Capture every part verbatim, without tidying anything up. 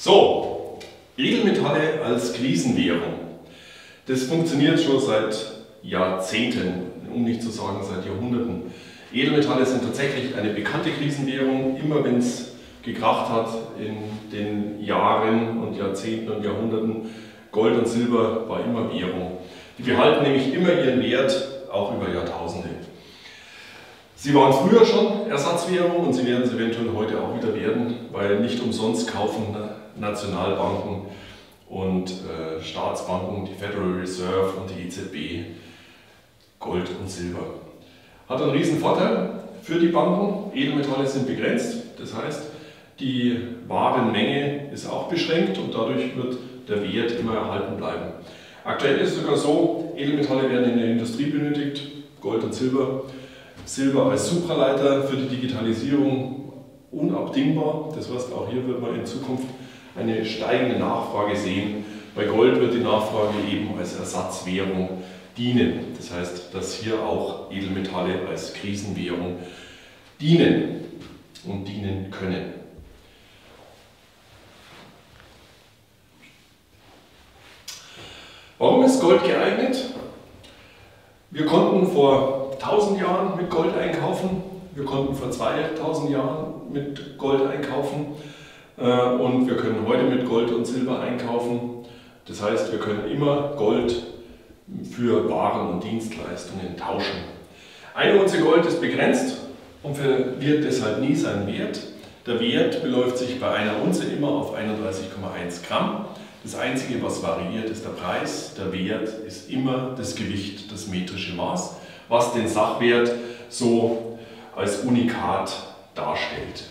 So, Edelmetalle als Krisenwährung. Das funktioniert schon seit Jahrzehnten, um nicht zu sagen seit Jahrhunderten. Edelmetalle sind tatsächlich eine bekannte Krisenwährung, immer wenn es gekracht hat in den Jahren und Jahrzehnten und Jahrhunderten. Gold und Silber war immer Währung. Die behalten nämlich immer ihren Wert, auch über Jahrtausende. Sie waren früher schon Ersatzwährung und sie werden es eventuell heute auch wieder werden, weil nicht umsonst kaufen Nationalbanken und äh, Staatsbanken, die Federal Reserve und die E Z B, Gold und Silber. Hat einen riesen Vorteil für die Banken. Edelmetalle sind begrenzt, das heißt, die Warenmenge ist auch beschränkt und dadurch wird der Wert immer erhalten bleiben. Aktuell ist es sogar so, Edelmetalle werden in der Industrie benötigt, Gold und Silber. Silber als Supraleiter für die Digitalisierung unabdingbar. Das heißt, auch hier wird man in Zukunft eine steigende Nachfrage sehen. Bei Gold wird die Nachfrage eben als Ersatzwährung dienen. Das heißt, dass hier auch Edelmetalle als Krisenwährung dienen und dienen können. Warum ist Gold geeignet? Wir konnten vor tausend Jahren mit Gold einkaufen, wir konnten vor zweitausend Jahren mit Gold einkaufen äh, und wir können heute mit Gold und Silber einkaufen. Das heißt, wir können immer Gold für Waren und Dienstleistungen tauschen. Eine Unze Gold ist begrenzt und verliert deshalb nie seinen Wert. Der Wert beläuft sich bei einer Unze immer auf einunddreißig Komma eins Gramm. Das Einzige, was variiert, ist der Preis. Der Wert ist immer das Gewicht, das metrische Maß, was den Sachwert so als Unikat darstellt.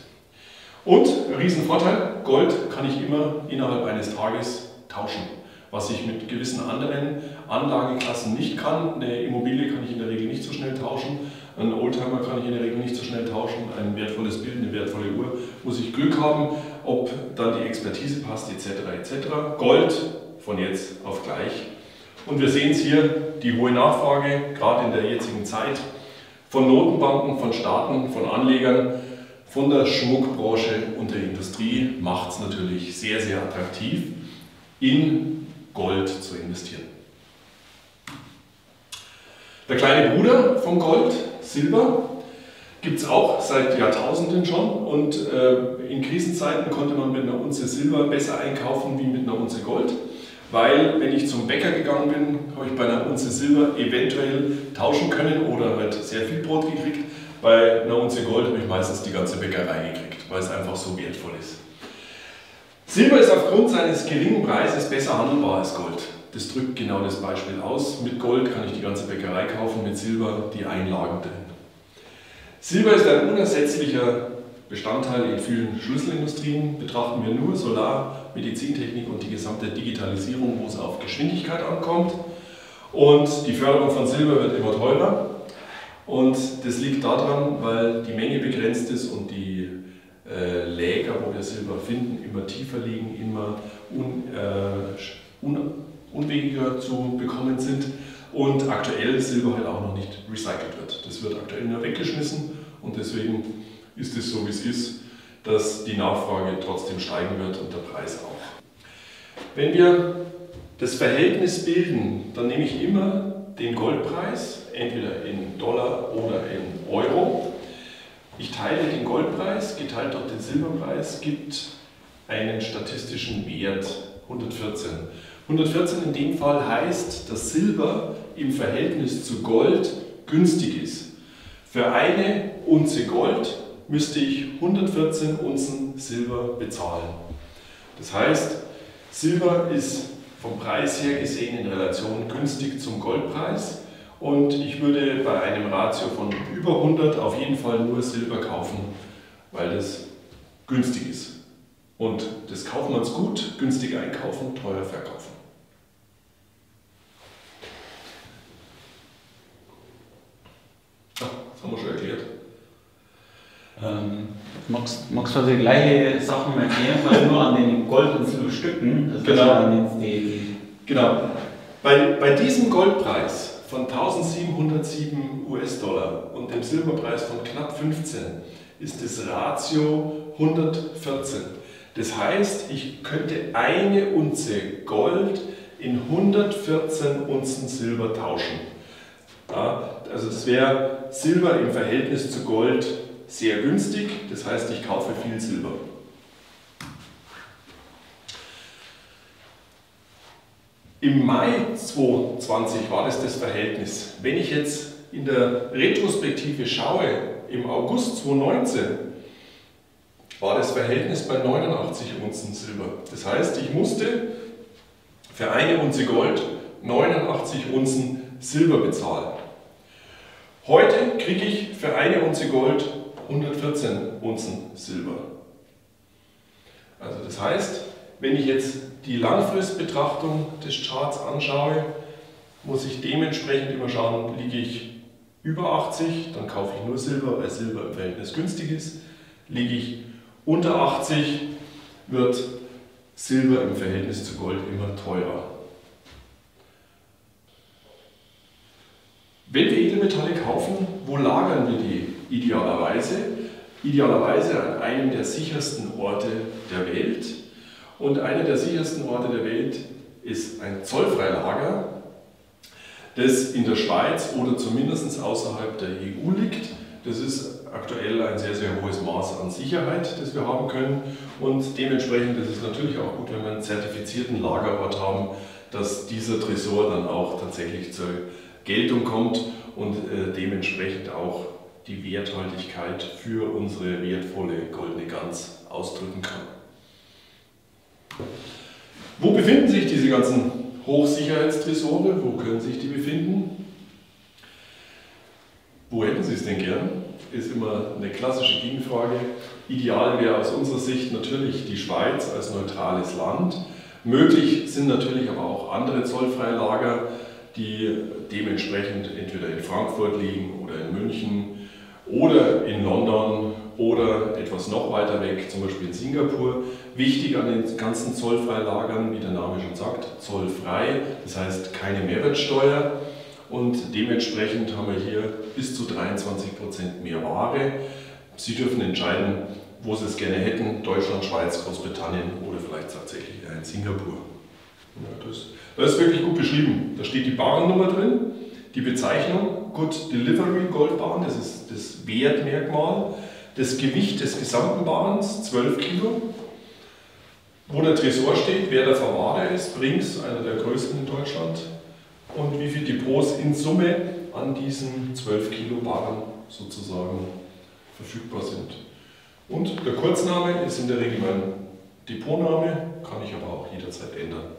Und, Riesenvorteil, Gold kann ich immer innerhalb eines Tages tauschen, was ich mit gewissen anderen Anlageklassen nicht kann. Eine Immobilie kann ich in der Regel nicht so schnell tauschen, einen Oldtimer kann ich in der Regel nicht so schnell tauschen, ein wertvolles Bild, eine wertvolle Uhr, muss ich Glück haben, ob dann die Expertise passt, et cetera et cetera. Gold von jetzt auf gleich. Und wir sehen es hier, die hohe Nachfrage, gerade in der jetzigen Zeit, von Notenbanken, von Staaten, von Anlegern, von der Schmuckbranche und der Industrie macht es natürlich sehr, sehr attraktiv, in Gold zu investieren. Der kleine Bruder von Gold, Silber, gibt es auch seit Jahrtausenden schon und äh, in Krisenzeiten konnte man mit einer Unze Silber besser einkaufen wie mit einer Unze Gold. Weil, wenn ich zum Bäcker gegangen bin, habe ich bei einer Unze Silber eventuell tauschen können oder halt sehr viel Brot gekriegt. Bei einer Unze Gold habe ich meistens die ganze Bäckerei gekriegt, weil es einfach so wertvoll ist. Silber ist aufgrund seines geringen Preises besser handelbar als Gold. Das drückt genau das Beispiel aus. Mit Gold kann ich die ganze Bäckerei kaufen, mit Silber die Einlagen drin. Silber ist ein unersetzlicher Bestandteil in vielen Schlüsselindustrien. Betrachten wir nur Solar, Medizintechnik und die gesamte Digitalisierung, wo es auf Geschwindigkeit ankommt. Und die Förderung von Silber wird immer teurer. Und das liegt daran, weil die Menge begrenzt ist und die äh, Läger, wo wir Silber finden, immer tiefer liegen, immer un, äh, un, unwegender zu bekommen sind. Und aktuell Silber halt auch noch nicht recycelt wird. Das wird aktuell nur weggeschmissen und deswegen ist es so, wie es ist, dass die Nachfrage trotzdem steigen wird und der Preis auch. Wenn wir das Verhältnis bilden, dann nehme ich immer den Goldpreis, entweder in Dollar oder in Euro. Ich teile den Goldpreis, geteilt durch den Silberpreis, gibt einen statistischen Wert, hundertvierzehn. hundertvierzehn in dem Fall heißt, dass Silber im Verhältnis zu Gold günstig ist. Für eine Unze Gold müsste ich hundertvierzehn Unzen Silber bezahlen. Das heißt, Silber ist vom Preis her gesehen in Relation günstig zum Goldpreis und ich würde bei einem Ratio von über hundert auf jeden Fall nur Silber kaufen, weil das günstig ist. Und das Kaufmannsgut, günstig einkaufen, teuer verkaufen. Das haben wir schon erklärt. Ähm, magst, magst du die gleiche Sachen erklären, weil nur an den Gold- und Silberstücken? Also genau. Die genau. Bei, bei diesem Goldpreis von tausendsiebenhundertsieben US-Dollar und dem Silberpreis von knapp fünfzehn ist das Ratio hundertvierzehn. Das heißt, ich könnte eine Unze Gold in hundertvierzehn Unzen Silber tauschen. Ja, also es wäre Silber im Verhältnis zu Gold sehr günstig, das heißt, ich kaufe viel Silber. Im Mai zweitausendzwanzig war das das Verhältnis. Wenn ich jetzt in der Retrospektive schaue, im August zweitausendneunzehn war das Verhältnis bei neunundachtzig Unzen Silber. Das heißt, ich musste für eine Unze Gold neunundachtzig Unzen Silber bezahlen. Heute kriege ich für eine Unze Gold hundertvierzehn Unzen Silber. Also das heißt, wenn ich jetzt die Langfristbetrachtung des Charts anschaue, muss ich dementsprechend immer schauen, liege ich über achtzig, dann kaufe ich nur Silber, weil Silber im Verhältnis günstig ist. Liege ich unter achtzig, wird Silber im Verhältnis zu Gold immer teurer. Wenn wir Edelmetalle kaufen, wo lagern wir die idealerweise? Idealerweise an einem der sichersten Orte der Welt. Und einer der sichersten Orte der Welt ist ein Zollfreilager, das in der Schweiz oder zumindest außerhalb der E U liegt. Das ist aktuell ein sehr, sehr hohes Maß an Sicherheit, das wir haben können. Und dementsprechend ist es natürlich auch gut, wenn wir einen zertifizierten Lagerort haben, dass dieser Tresor dann auch tatsächlich zur Geltung kommt und äh, dementsprechend auch die Werthaltigkeit für unsere wertvolle goldene Gans ausdrücken kann. Wo befinden sich diese ganzen Hochsicherheitstresore? Wo können sich die befinden? Wo hätten Sie es denn gern? Ist immer eine klassische Gegenfrage. Ideal wäre aus unserer Sicht natürlich die Schweiz als neutrales Land. Möglich sind natürlich aber auch andere Zollfreilager, die dementsprechend entweder in Frankfurt liegen oder in München oder in London oder etwas noch weiter weg, zum Beispiel in Singapur. Wichtig an den ganzen Zollfreilagern, wie der Name schon sagt, zollfrei, das heißt keine Mehrwertsteuer, und dementsprechend haben wir hier bis zu dreiundzwanzig Prozent mehr Ware. Sie dürfen entscheiden, wo Sie es gerne hätten, Deutschland, Schweiz, Großbritannien oder vielleicht tatsächlich in Singapur. Ja, das, das ist wirklich gut beschrieben. Da steht die Barennummer drin, die Bezeichnung Good Delivery Goldbarren, das ist das Wertmerkmal, das Gewicht des gesamten Barrens, zwölf Kilo, wo der Tresor steht, wer der Verwahrer ist, Brinks, einer der größten in Deutschland, und wie viele Depots in Summe an diesen zwölf Kilo Barren sozusagen verfügbar sind. Und der Kurzname ist in der Regel mein Depotname, kann ich aber auch jederzeit ändern.